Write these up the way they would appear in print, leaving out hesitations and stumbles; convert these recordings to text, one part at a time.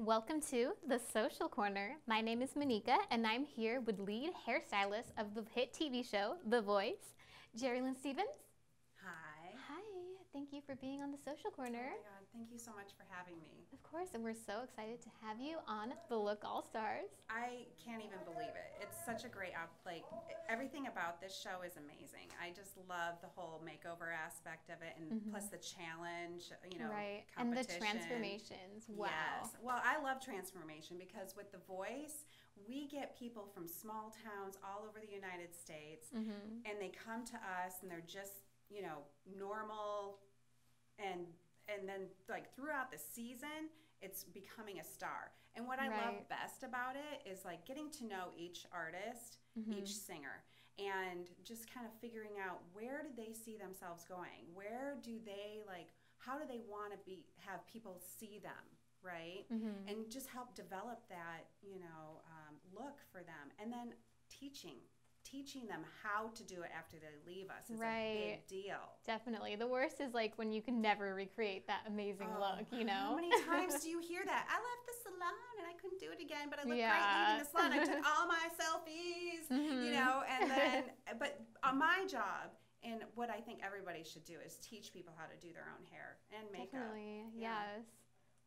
Welcome to The Social Corner. My name is Monika, and I'm here with lead hairstylist of the hit TV show, The Voice, Jerilynn Stephens. Hi. Hi. Thank you for being on The Social Corner. Oh my God, thank you so much for having me. Of course, and we're so excited to have you on The Look All Stars. I can't even believe it. It's such a great like everything about this show is amazing. I just love the whole makeover aspect of it, and plus the challenge, you know, right. And the transformations. Wow. Yes. Well, I love transformation because with The Voice, we get people from small towns all over the United States, and they come to us, and they're just, you know, normal, and then like throughout the season, it's becoming a star. And what I love best about it is like getting to know each artist, each singer, and just kind of figuring out where do they see themselves going? Where do they like, how do they want to be, have people see them, right? And just help develop that, you know, look for them. And then teaching them how to do it after they leave us is a big deal. Definitely. The worst is like when you can never recreate that amazing look, you know? How many times do you hear that? I left the salon and I couldn't do it again, but I looked great leaving the salon. I took all my selfies, you know, and then, but my job and what I think everybody should do is teach people how to do their own hair and makeup. Definitely, yes.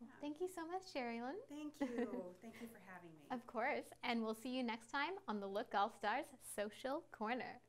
Yeah. Thank you so much, Jerilynn. Thank you. Thank you for having me. Of course. And we'll see you next time on the Look All Stars Social Corner.